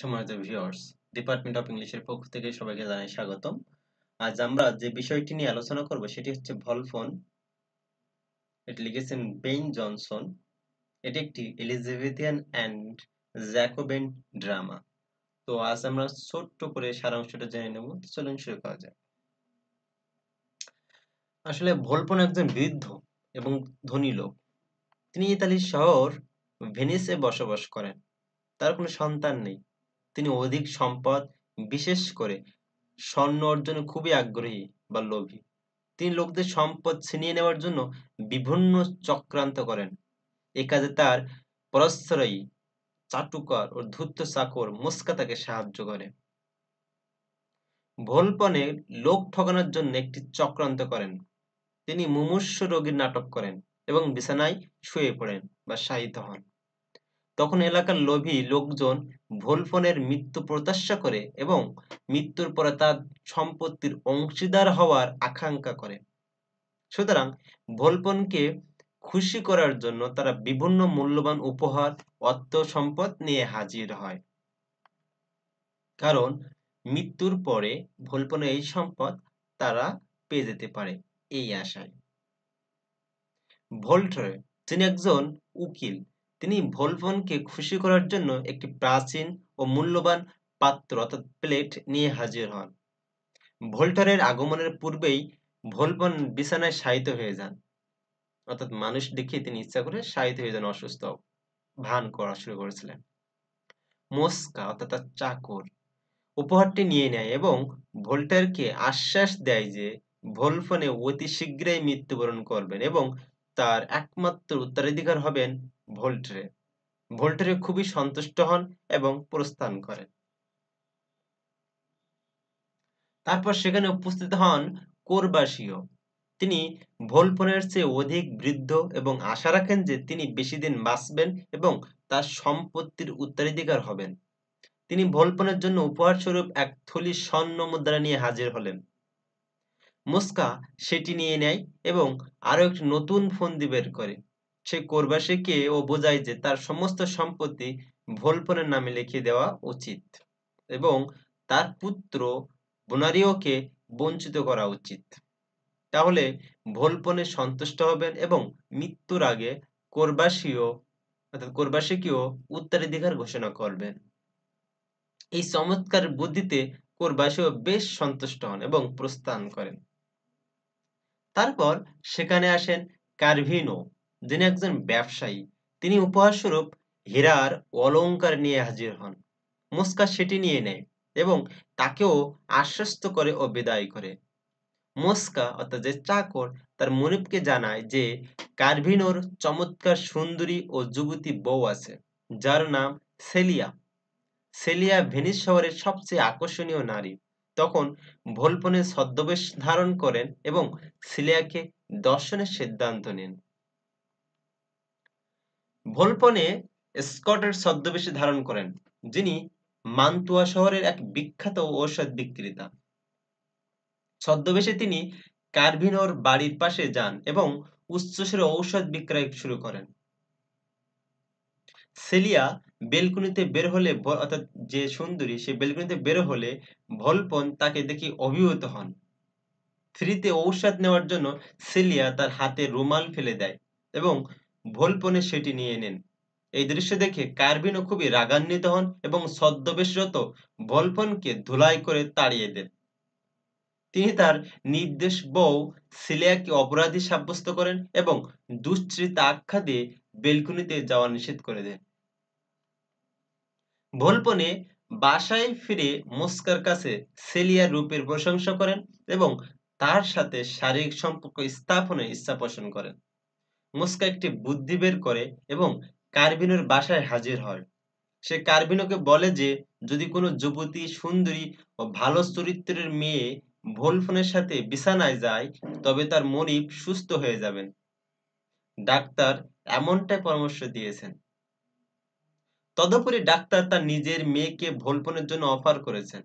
সম্মানিত viewers, department of ইংলিশের পক্ষ থেকে সবাইকে জানাই স্বাগতম। আজ আমরা যে বিষয়টি নিয়ে আলোচনা করব সেটি হচ্ছে ভলফোন। এটি লিখেছেন বেন জনসন। এটি একটি এলিজাবেথিয়ান অ্যান্ড জ্যাকোবেন ড্রামা। তো আজ আমরা ছোট্ট করে সারাংশটা জেনে নেব, চলুন শুরু করা যাক। আসলে ভলপোন একজন বৃদ্ধ এবং ধনী লোক। তিনি ইতালির শহর ভেনিসে বসবাস করেন। তার কোনো সন্তান নেই। তিনি অধিক সম্পদ, বিশেষ করে স্বর্ণ অর্জনে খুবই আগ্রহী বা লোভী। তিনি লোকদের সম্পদ ছিনিয়ে নেওয়ার জন্য বিভিন্ন চক্রান্ত করেন। এ কাজে তার পরাশ্রয়ী চাটুকার ও ধূর্ত চাকর মুস্কা তাকে সাহায্য করে। ভলপনে লোক ঠকানোর জন্য একটি চক্রান্ত করেন। তিনি মুমূর্ষ রোগীর নাটক করেন এবং বিছানায় শুয়ে পড়েন বা শায়িত হন। তখন এলাকার লোভী লোকজন ভলপনের মৃত্যু প্রত্যাশা করে এবং মৃত্যুর পরে তার সম্পত্তির অংশীদার হওয়ার আকাঙ্ক্ষা করে। সুতরাং ভলপনকে খুশি করার জন্য তারা বিভিন্ন মূল্যবান উপহার, অর্থ, সম্পদ নিয়ে হাজির হয়। কারণ মৃত্যুর পরে ভলপনে এই সম্পদ তারা পেয়ে যেতে পারে, এই আশায়। ভোল্টরে যিনি একজন উকিল, তিনি ভলপনকে খুশি করার জন্য একটি প্রাচীন ও মূল্যবান পাত্র অর্থাৎ প্লেট নিয়ে হাজির হন। ভোল্টরের আগমনের পূর্বেই ভলপন বিছানায় শায়িত হয়ে যান, অর্থাৎ মানুষ দেখে তিনি ইচ্ছা করে শায়িত হয়ে যান, অসুস্থ ভান করা শুরু করেছিলেন। মোস্কা অর্থাৎ তার চাকর উপহারটি নিয়ে নেয় এবং ভোল্টারকে আশ্বাস দেয় যে ভলপনে অতি শীঘ্রই মৃত্যুবরণ করবেন এবং তার একমাত্র উত্তরাধিকার হবেন ভোল্টরে। ভোল্টরে খুবই সন্তুষ্ট হন এবং প্রস্থান করেন। তারপর সেখানে উপস্থিত হন কোরবাসীয়। তিনি ভলপনের চেয়ে অধিক বৃদ্ধ এবং আশা রাখেন যে তিনি বেশি দিন বাঁচবেন এবং তার সম্পত্তির উত্তরাধিকার হবেন। তিনি ভলপনের জন্য উপহার স্বরূপ এক থলি স্বর্ণ মুদ্রা নিয়ে হাজির হলেন। মুস্কা সেটি নিয়ে নেয় এবং আরো একটি নতুন ফন্দি বের করে। সে কোরবাসীকে ও বোঝায় যে তার সমস্ত সম্পত্তি ভলপনের নামে লিখিয়ে দেওয়া উচিত এবং তার পুত্র বোনারিওকে বঞ্চিত করা উচিত। তাহলে ভলপনে সন্তুষ্ট হবেন এবং মৃত্যুর আগে কোরবাসীকেও উত্তরাধিকার ঘোষণা করবেন। এই চমৎকার বুদ্ধিতে কোরবাসীও বেশ সন্তুষ্ট হন এবং প্রস্থান করেন। তারপর সেখানে আসেন কার্ভিনো, যিনি একজন ব্যবসায়ী। তিনি উপহারস্বরূপ হীরার অলঙ্কার নিয়ে হাজির হন। মুস্কা সেটি নিয়ে নেয় এবং তাকেও আশ্বস্ত করে ও বিদায় করে। মুস্কা অর্থাৎ যে চাকর তার মনিবকে জানায় যে কার্ভিনোর চমৎকার সুন্দরী ও যুবতী বউ আছে, যার নাম সেলিয়া। সেলিয়া ভেনিস শহরের সবচেয়ে আকর্ষণীয় নারী। তখন ভলপনে ছদ্মবেশ ধারণ করেন এবং সেলিয়াকে দর্শনের সিদ্ধান্ত নেন। ভলপনে স্কটের ছদ্মবেশে ধারণ করেন, যিনি মান্তুয়া শহরের এক বিখ্যাত ঔষধ বিক্রেতা। ছদ্মবেশে তিনি কার্ভিনোর বাড়ির পাশে যান এবং উচ্চস্বরে ঔষধ বিক্রয় শুরু করেন। সেলিয়া বেলকুনিতে বের হলে, অর্থাৎ যে সুন্দরী, সে বেলকুনিতে বের হলে ভলপন তাকে দেখে অভিভূত হন। ফ্রিতে ঔষধ নেওয়ার জন্য সেলিয়া তার হাতে রুমাল ফেলে দেয় এবং ভলপনে সেটি নিয়ে নেন। এই দৃশ্য দেখে কার্ভিনো খুবই রাগান্বিত হন এবং ছদ্মবেশরত ভলপনকে ধুলাই করে তাড়িয়ে দেন। তিনি তার নির্দেশ বউ সিলিয়াকে অপরাধী সাব্যস্ত করেন এবং দুশ্চরিতা আখ্যা দিয়ে বেলকুনিতে যাওয়া নিষেধ করে দেন। ভলপনে বাসায় ফিরে মুস্কার কাছে সেলিয়ার রূপের প্রশংসা করেন এবং তার সাথে শারীরিক সম্পর্ক স্থাপনের ইচ্ছা পোষণ করেন। মুস্কা একটি বুদ্ধি বের করে এবং কার্ভিনোর বাসায় হাজির হয়। সে কার্ভিনোকে বলে যে যদি কোনো যুবতী, সুন্দরী ও ভালো চরিত্রের মেয়ে ভলপনের সাথে বিছানায় যায়, তবে তার মনিব সুস্থ হয়ে যাবেন। ডাক্তার এমনটাই পরামর্শ দিয়েছেন। তদুপরি ডাক্তার তার নিজের মেয়েকে ভলপনের জন্য অফার করেছেন।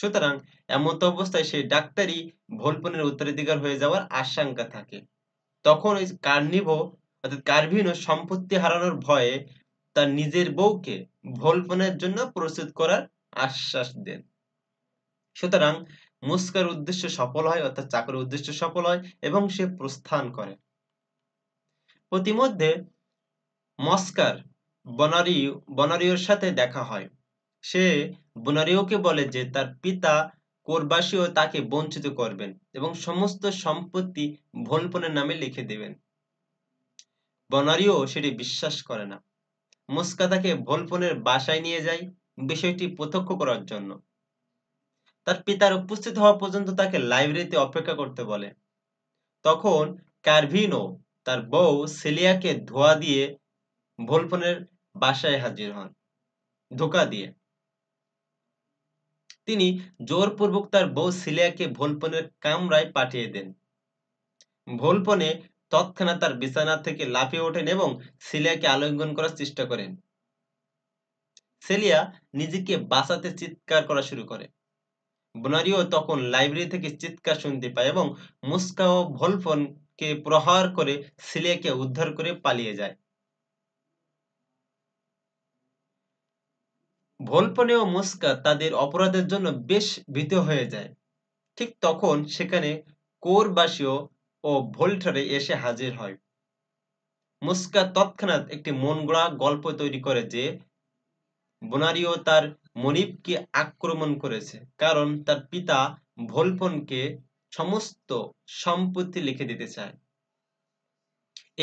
সুতরাং এমত অবস্থায় সেই ডাক্তারই ভলপনের উত্তরাধিকার হয়ে যাওয়ার আশঙ্কা থাকে। তখন ওই কার্ভিনো সম্পত্তি হারানোর ভয়ে তার নিজের বউকে ভোলপনের জন্য প্রস্তুত করার আশ্বাস দেন। সুতরাং মুস্কার উদ্দেশ্য সফল হয়, অর্থাৎ চাকরির উদ্দেশ্য সফল হয় এবং সে প্রস্থান করে। প্রতিমধ্যে মস্কার বনারিওর সাথে দেখা হয়। সে বনারিওকে বলে যে তার পিতা কোরবাসীও তাকে বঞ্চিত করবেন এবং সমস্ত সম্পত্তি ভোলপনের নামে লিখে দেবেন। বনারিও সেটি বিশ্বাস করে না। মুস্কা তাকে ভোলপনের বাসায় নিয়ে যায় বিষয়টি প্রত্যক্ষ করার জন্য। তার পিতার উপস্থিত হওয়া পর্যন্ত তাকে লাইব্রেরিতে অপেক্ষা করতে বলে। তখন কার্ভিনো তার বউ সেলিয়াকে ধোঁয়া দিয়ে ভোলপনের বাসায় হাজির হন। ধোঁকা দিয়ে তিনি জোরপূর্বক তার বউ সিলিয়াকে ভোলপনের কামরায় পাঠিয়ে দেন। ভোলপনে তৎক্ষণাৎ তার বিছানা থেকে লাফিয়ে ওঠেন এবং সিলিয়াকে আলিঙ্গন করার চেষ্টা করেন। সেলিয়া নিজেকে বাঁচাতে চিৎকার করা শুরু করে। বনারিও তখন লাইব্রেরি থেকে চিৎকার শুনতে পায় এবং মুস্কা ও ভোলপনকে প্রহার করে সিলিয়াকে উদ্ধার করে পালিয়ে যায়। ভোলপনে ও মুস্কা তাদের অপরাধের জন্য বেশ ভীত হয়ে যায়। ঠিক তখন সেখানে কোরবাসীয় ও ভোল্টারে এসে হাজির হয়। মুস্কা তৎক্ষণাৎ একটি মনগড়া গল্প তৈরি করে যে বনারিও তার মনিবকে আক্রমণ করেছে, কারণ তার পিতা ভোলপনকে সমস্ত সম্পত্তি লিখে দিতে চায়।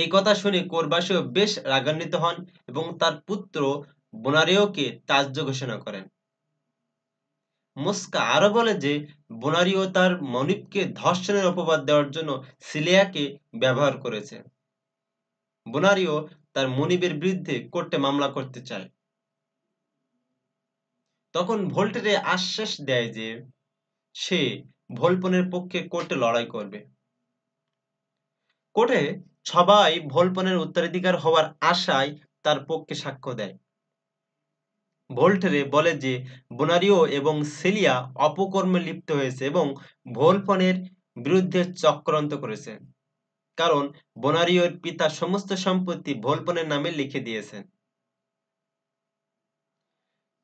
এই কথা শুনে কোরবাসীয় বেশ রাগান্বিত হন এবং তার পুত্র বনারিওকে তাজ্য ঘোষণা করেন। মুস্কা আরো বলে যে বনারিও তার মনিবকে ধর্ষণের অপবাদ দেওয়ার জন্য সিলিয়াকে ব্যবহার করেছে। বনারিও তার মনিবের বিরুদ্ধে কোর্টে মামলা করতে চায়। তখন ভোল্টেরে আশ্বাস দেয় যে সে ভোলপনের পক্ষে কোর্টে লড়াই করবে। কোর্টে সবাই ভোলপনের উত্তরাধিকার হওয়ার আশায় তার পক্ষে সাক্ষ্য দেয়। ভোল্টেরে বলে যে বনারিও এবং সেলিয়া অপকর্মে লিপ্ত হয়েছে এবং ভোলপনের বিরুদ্ধে চক্রান্ত করেছে, কারণ বনারিওর পিতা সমস্ত সম্পত্তি ভোলপনের নামে লিখে দিয়েছেন।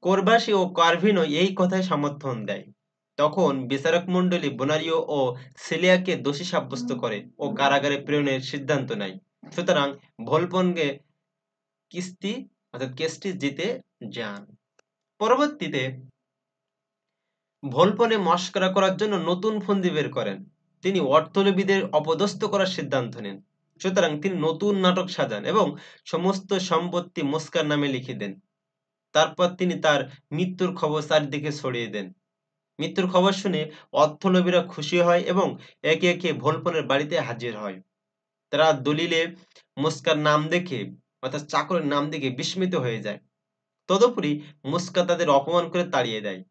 কোরবাসী ও কার্ভিনো এই কথায় সমর্থন দেয়। তখন বিচারক মণ্ডলী বনারিও ও সেলিয়াকে দোষী সাব্যস্ত করে ও কারাগারে প্রেরণের সিদ্ধান্ত নেয়। সুতরাং ভোলপনকে কেসটি জিতে যান। পরবর্তীতে ভোলপনে মস্করা করার জন্য নতুন ফন্দি বের করেন। তিনি অর্থলোভীদের অপদস্থ করার সিদ্ধান্ত নেন। সুতরাং তিনি নতুন নাটক সাজান এবং সমস্ত সম্পত্তি মুস্কার নামে লিখে দেন। তারপর তিনি তার মৃত্যুর খবর চারদিকে ছড়িয়ে দেন। মৃত্যুর খবর শুনে অর্থলোভীরা খুশি হয় এবং একে একে ভোলপনের বাড়িতে হাজির হয়। তারা দলিলে মুস্কার নাম দেখে, অর্থাৎ চাকরের নাম দেখে বিস্মিত হয়ে যায়। তদুপরি মুস্কা তাদের অপমান করে তাড়িয়ে দেয়।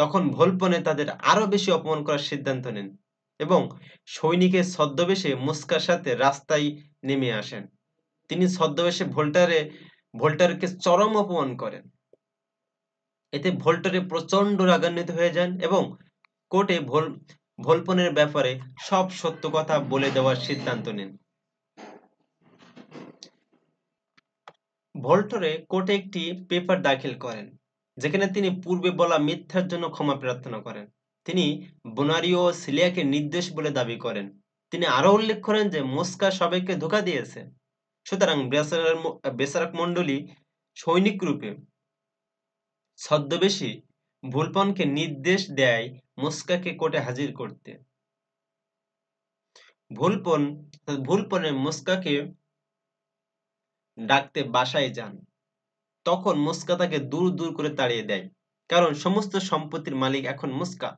তখন ভোলপনে তাদের আরো বেশি অপমান করার সিদ্ধান্ত নেন এবং সৈনিকের ছদ্মবেশে মুস্কার সাথে রাস্তায় নেমে আসেন। তিনি ছদ্মবেশে ভোল্টারকে চরম অপমান করেন। এতে ভোল্টারে প্রচন্ড রাগান্বিত হয়ে যান এবং কোর্টে ভোলপনের ব্যাপারে সব সত্য কথা বলে দেওয়ার সিদ্ধান্ত নেন। ভোল্টারে কোর্টে একটি পেপার দাখিল করেন যেখানে তিনি পূর্বে বলা মিথ্যার জন্য ক্ষমা প্রার্থনা করেন। তিনি বনারিও সিলিয়াকে নির্দোষ বলে দাবি করেন। তিনি আরো উল্লেখ করেন যে মুস্কা সবাইকে ধোঁকা দিয়েছে। সুতরাং বেচারক মণ্ডলী সৈনিক রূপে ছদ্মবেশী ভোলপনকে নির্দেশ দেয় মুস্কাকে কোর্টে হাজির করতে। ভোলপনের মুস্কাকে ডাকতে বাসায় যান। তখন মুস্কা তাকে দূর দূর করে তাড়িয়ে দেয়, কারণ সমস্ত সম্পত্তির মালিক এখন মুস্কা।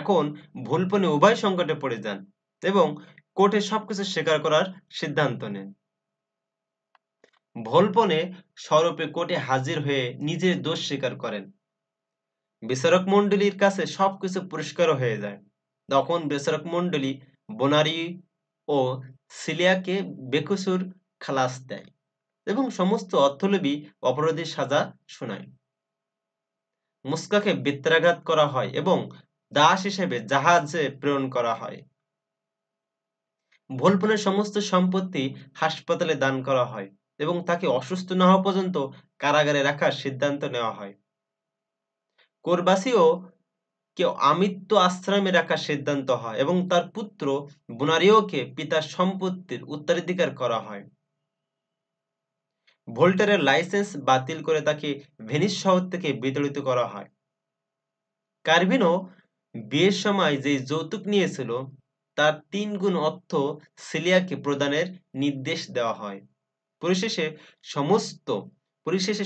এখন ভোলপনে উভয় সংকটে পড়ে যান এবং কোর্টে সবকিছু স্বীকার করার সিদ্ধান্ত নেন। ভোলপনে স্বরূপে কোর্টে হাজির হয়ে নিজের দোষ স্বীকার করেন। বিচারক মণ্ডলীর কাছে সবকিছু পরিষ্কার হয়ে যায়। তখন বিচারক মণ্ডলী বনারি ও সিলিয়াকে বেকসুর খালাস দেয় এবং সমস্ত অর্থলোভী অপরাধীর সাজা শোনায়। মুস্কাকে বেত্রাঘাত করা হয় এবং দাস হিসেবে জাহাজে প্রেরণ করা হয়। ভোলপনের সমস্ত সম্পত্তি হাসপাতালে দান করা হয় এবং তাকে অসুস্থ না হওয়া পর্যন্ত কারাগারে রাখার সিদ্ধান্ত নেওয়া হয়। কোরবাসিও কে আমিত্ব আশ্রমে রাখার সিদ্ধান্ত হয় এবং তার পুত্র বুনারিওকে পিতার সম্পত্তির উত্তরাধিকার করা হয়। ভোল্টারের লাইসেন্স বাতিল করে তাকে ভেনিস শহর থেকে বিতাড়িত করা হয়। কার্ভিনো বিয়ের সময় যে যৌতুক নিয়েছিল তার 3 গুণ অর্থ সিলিয়াকে প্রদানের নির্দেশ দেওয়া হয়। পরিশেষে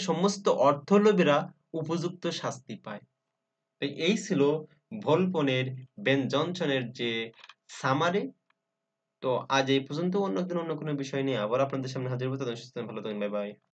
সমস্ত অর্থলোভীরা উপযুক্ত শাস্তি পায়। তো এই ছিল ভোলপনের বেন জনসনের যে সামারি। তো আজ এই পর্যন্ত, অন্য একদিন অন্য কোনো বিষয় নিয়ে আবার আপনাদের সামনে হাজির হবো। ততদিন সুস্থ থাকুন, ভালো থাকুন, বাই বাই।